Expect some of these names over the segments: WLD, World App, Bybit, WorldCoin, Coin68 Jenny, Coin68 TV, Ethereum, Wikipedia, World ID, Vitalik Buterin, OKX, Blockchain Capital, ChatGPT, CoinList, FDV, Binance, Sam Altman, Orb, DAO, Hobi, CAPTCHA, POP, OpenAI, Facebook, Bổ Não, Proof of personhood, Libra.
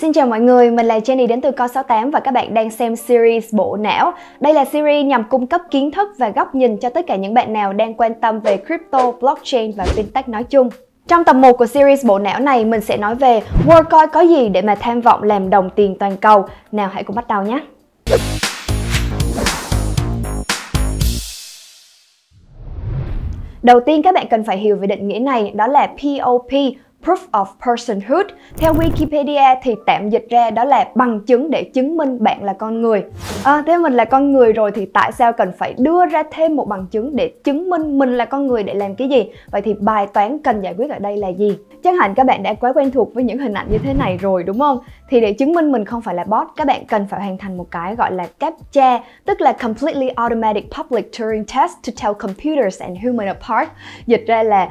Xin chào mọi người, mình là Jenny đến từ Coin68 và các bạn đang xem series Bổ Não. Đây là series nhằm cung cấp kiến thức và góc nhìn cho tất cả những bạn nào đang quan tâm về crypto, blockchain và fintech nói chung. Trong tập 1 của series Bộ Não này, mình sẽ nói về WorldCoin có gì để mà tham vọng làm đồng tiền toàn cầu. Nào hãy cùng bắt đầu nhé! Đầu tiên các bạn cần phải hiểu về định nghĩa này, đó là POP, Proof of personhood. Theo Wikipedia thì tạm dịch ra đó là bằng chứng để chứng minh bạn là con người. Thế mình là con người rồi thì tại sao cần phải đưa ra thêm một bằng chứng để chứng minh mình là con người để làm cái gì? Vậy thì bài toán cần giải quyết ở đây là gì? Chắc hẳn các bạn đã quá quen thuộc với những hình ảnh như thế này rồi đúng không? Thì để chứng minh mình không phải là bot, các bạn cần phải hoàn thành một cái gọi là CAPTCHA, tức là Completely Automatic Public Turing Test to Tell Computers and Human Apart. Dịch ra là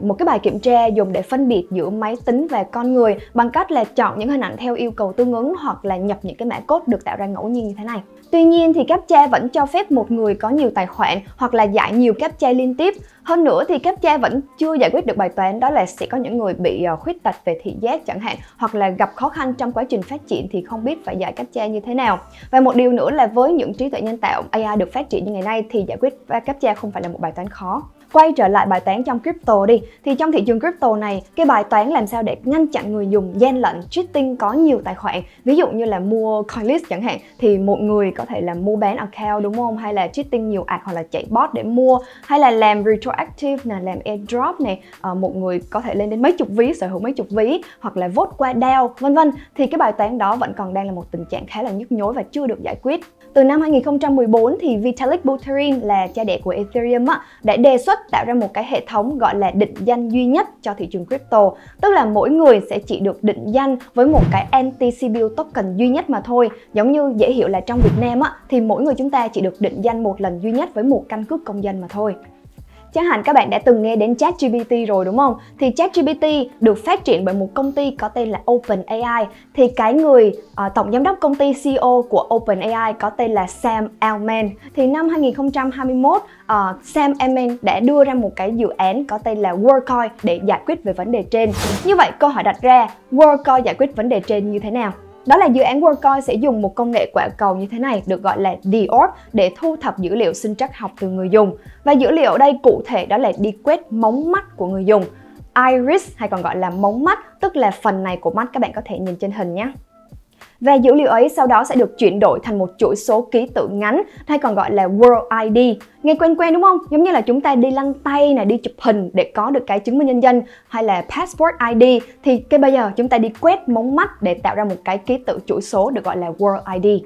một cái bài kiểm tra dùng để phân biệt giữa máy tính và con người bằng cách là chọn những hình ảnh theo yêu cầu tương ứng hoặc là nhập những cái mã code được tạo ra ngẫu nhiên như thế này. Tuy nhiên thì CAPTCHA vẫn cho phép một người có nhiều tài khoản hoặc là giải nhiều CAPTCHA liên tiếp. Hơn nữa thì CAPTCHA vẫn chưa giải quyết được bài toán đó là sẽ có những người bị khuyết tật về thị giác chẳng hạn, hoặc là gặp khó khăn trong quá trình phát triển thì không biết phải giải CAPTCHA như thế nào. Và một điều nữa là với những trí tuệ nhân tạo AI được phát triển như ngày nay thì giải quyết CAPTCHA không phải là một bài toán khó. Quay trở lại bài toán trong crypto đi, thì trong thị trường crypto này, cái bài toán làm sao để ngăn chặn người dùng gian lận, cheating có nhiều tài khoản. Ví dụ như là mua CoinList chẳng hạn, thì một người có thể là mua bán account đúng không? Hay là cheating nhiều ad hoặc là chạy bot để mua, hay là làm retroactive, là làm airdrop này, một người có thể lên đến mấy chục ví, sở hữu mấy chục ví, hoặc là vote qua DAO, vân vân. Thì cái bài toán đó vẫn còn đang là một tình trạng khá là nhức nhối và chưa được giải quyết. Từ năm 2014 thì Vitalik Buterin là cha đẻ của Ethereum đã đề xuất tạo ra một cái hệ thống gọi là định danh duy nhất cho thị trường crypto, tức là mỗi người sẽ chỉ được định danh với một cái anti-CBU token duy nhất mà thôi. Giống như dễ hiểu là trong Việt Nam thì mỗi người chúng ta chỉ được định danh một lần duy nhất với một căn cước công dân mà thôi. Chắc hẳn các bạn đã từng nghe đến ChatGPT rồi đúng không? Thì ChatGPT được phát triển bởi một công ty có tên là OpenAI. Thì cái người tổng giám đốc công ty CEO của OpenAI có tên là Sam Altman. Thì năm 2021, Sam Altman đã đưa ra một cái dự án có tên là WorldCoin để giải quyết về vấn đề trên. Như vậy câu hỏi đặt ra, WorldCoin giải quyết vấn đề trên như thế nào? Đó là dự án WorldCoin sẽ dùng một công nghệ quả cầu như thế này được gọi là Orb để thu thập dữ liệu sinh trắc học từ người dùng. Và dữ liệu ở đây cụ thể đó là đi quét mống mắt của người dùng, iris hay còn gọi là mống mắt, tức là phần này của mắt các bạn có thể nhìn trên hình nhé. Và dữ liệu ấy sau đó sẽ được chuyển đổi thành một chuỗi số ký tự ngắn hay còn gọi là World ID. Nghe quen quen đúng không? Giống như là chúng ta đi lăn tay, đi chụp hình để có được cái chứng minh nhân dân hay là Passport ID. Thì cái bây giờ chúng ta đi quét mống mắt để tạo ra một cái ký tự chuỗi số được gọi là World ID.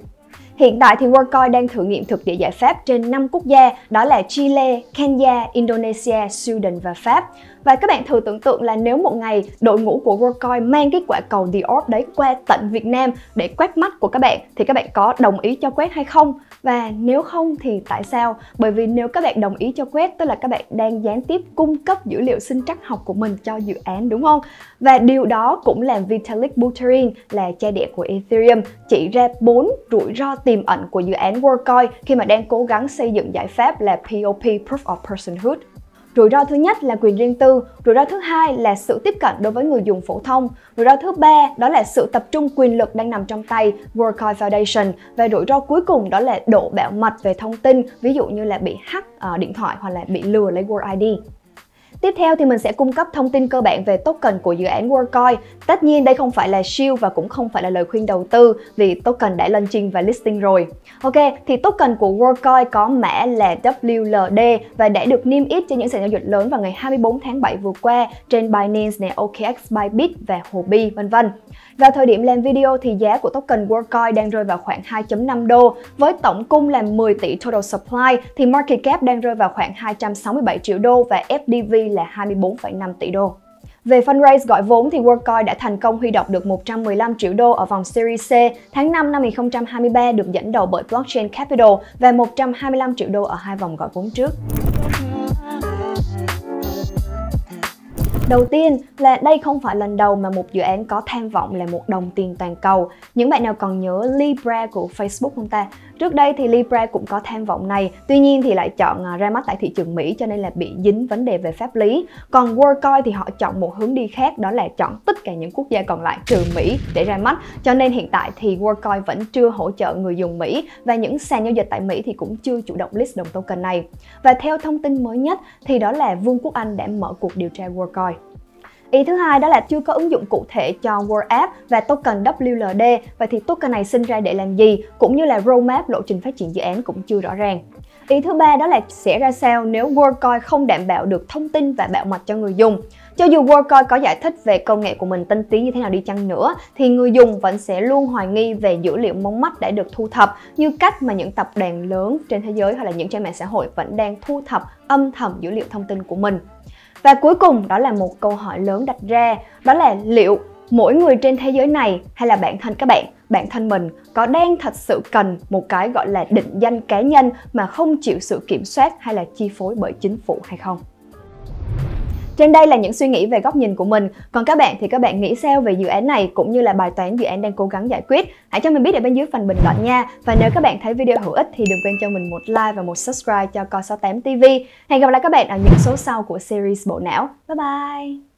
Hiện tại thì WorldCoin đang thử nghiệm thực địa giải pháp trên 5 quốc gia, đó là Chile, Kenya, Indonesia, Sudan và Pháp. Và các bạn thử tưởng tượng là nếu một ngày đội ngũ của WorldCoin mang cái quả cầu Orb đấy qua tận Việt Nam để quét mắt của các bạn, thì các bạn có đồng ý cho quét hay không? Và nếu không thì tại sao? Bởi vì nếu các bạn đồng ý cho quét, tức là các bạn đang gián tiếp cung cấp dữ liệu sinh trắc học của mình cho dự án đúng không? Và điều đó cũng làm Vitalik Buterin là cha đẻ của Ethereum chỉ ra 4 rủi ro tiềm ẩn của dự án WorldCoin khi mà đang cố gắng xây dựng giải pháp là POP, Proof of Personhood. Rủi ro thứ nhất là quyền riêng tư, rủi ro thứ hai là sự tiếp cận đối với người dùng phổ thông, rủi ro thứ ba đó là sự tập trung quyền lực đang nằm trong tay WorldCoin Foundation, và rủi ro cuối cùng đó là độ bảo mật về thông tin, ví dụ như là bị hack điện thoại hoặc là bị lừa lấy World ID. Tiếp theo thì mình sẽ cung cấp thông tin cơ bản về token của dự án WorldCoin. Tất nhiên đây không phải là shield và cũng không phải là lời khuyên đầu tư vì token đã launching và listing rồi. Ok, thì token của WorldCoin có mã là WLD và đã được niêm yết trên những sàn giao dịch lớn vào ngày 24 tháng 7 vừa qua trên Binance này, OKX, Bybit và Hobi vân vân. Vào thời điểm làm video thì giá của token WorldCoin đang rơi vào khoảng 2.5 đô. Với tổng cung là 10 tỷ total supply thì market cap đang rơi vào khoảng 267 triệu đô và FDV là 24,5 tỷ đô. Về fundraise gọi vốn thì WorldCoin đã thành công huy động được 115 triệu đô ở vòng Series C tháng 5 năm 2023 được dẫn đầu bởi Blockchain Capital và 125 triệu đô ở hai vòng gọi vốn trước. Đầu tiên là đây không phải lần đầu mà một dự án có tham vọng là một đồng tiền toàn cầu. Những bạn nào còn nhớ Libra của Facebook không ta? Trước đây thì Libra cũng có tham vọng này, tuy nhiên thì lại chọn ra mắt tại thị trường Mỹ cho nên là bị dính vấn đề về pháp lý. Còn WorldCoin thì họ chọn một hướng đi khác, đó là chọn tất cả những quốc gia còn lại trừ Mỹ để ra mắt. Cho nên hiện tại thì WorldCoin vẫn chưa hỗ trợ người dùng Mỹ và những sàn giao dịch tại Mỹ thì cũng chưa chủ động list đồng token này. Và theo thông tin mới nhất thì đó là Vương quốc Anh đã mở cuộc điều tra WorldCoin. Ý thứ hai đó là chưa có ứng dụng cụ thể cho World App và token WLD. Vậy thì token này sinh ra để làm gì? Cũng như là roadmap lộ trình phát triển dự án cũng chưa rõ ràng. Ý thứ ba đó là sẽ ra sao nếu WorldCoin không đảm bảo được thông tin và bảo mật cho người dùng. Cho dù WorldCoin có giải thích về công nghệ của mình tinh tí như thế nào đi chăng nữa thì người dùng vẫn sẽ luôn hoài nghi về dữ liệu mống mắt đã được thu thập, như cách mà những tập đoàn lớn trên thế giới hoặc là những trang mạng xã hội vẫn đang thu thập âm thầm dữ liệu thông tin của mình. Và cuối cùng đó là một câu hỏi lớn đặt ra, đó là liệu mỗi người trên thế giới này hay là bản thân các bạn, bản thân mình có đang thật sự cần một cái gọi là định danh cá nhân mà không chịu sự kiểm soát hay là chi phối bởi chính phủ hay không? Trên đây là những suy nghĩ về góc nhìn của mình, còn các bạn thì các bạn nghĩ sao về dự án này cũng như là bài toán dự án đang cố gắng giải quyết? Hãy cho mình biết ở bên dưới phần bình luận nha. Và nếu các bạn thấy video hữu ích thì đừng quên cho mình một like và một subscribe cho Coin68 TV. Hẹn gặp lại các bạn ở những số sau của series Bộ Não. Bye bye!